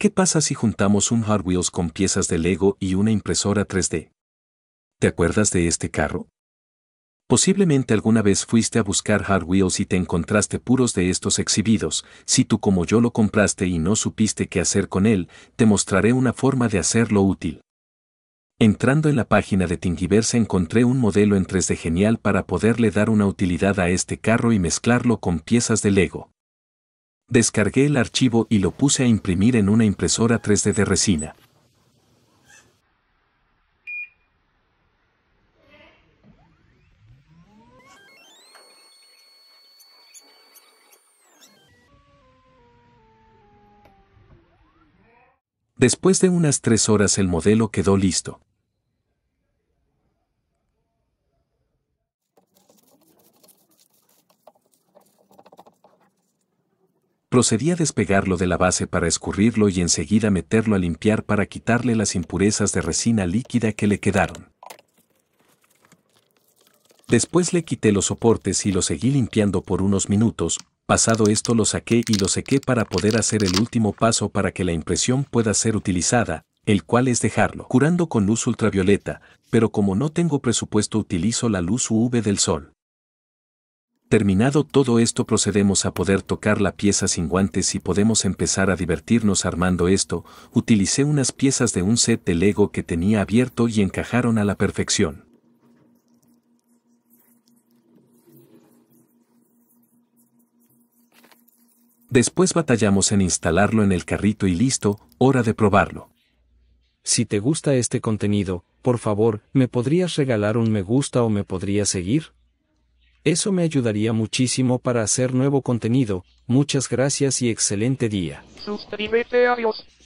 ¿Qué pasa si juntamos un Hot Wheels con piezas de Lego y una impresora 3D? ¿Te acuerdas de este carro? Posiblemente alguna vez fuiste a buscar Hot Wheels y te encontraste puros de estos exhibidos. Si tú como yo lo compraste y no supiste qué hacer con él, te mostraré una forma de hacerlo útil. Entrando en la página de Thingiverse encontré un modelo en 3D genial para poderle dar una utilidad a este carro y mezclarlo con piezas de Lego. Descargué el archivo y lo puse a imprimir en una impresora 3D de resina. Después de unas 3 horas el modelo quedó listo. Procedí a despegarlo de la base para escurrirlo y enseguida meterlo a limpiar para quitarle las impurezas de resina líquida que le quedaron. Después le quité los soportes y lo seguí limpiando por unos minutos. Pasado esto lo saqué y lo sequé para poder hacer el último paso para que la impresión pueda ser utilizada, el cual es dejarlo curando con luz ultravioleta, pero como no tengo presupuesto utilizo la luz UV del sol. Terminado todo esto procedemos a poder tocar la pieza sin guantes y podemos empezar a divertirnos armando esto. Utilicé unas piezas de un set de Lego que tenía abierto y encajaron a la perfección. Después batallamos en instalarlo en el carrito y listo, hora de probarlo. Si te gusta este contenido, por favor, ¿me podrías regalar un me gusta o me podrías seguir? Eso me ayudaría muchísimo para hacer nuevo contenido. Muchas gracias y excelente día. Suscríbete, adiós.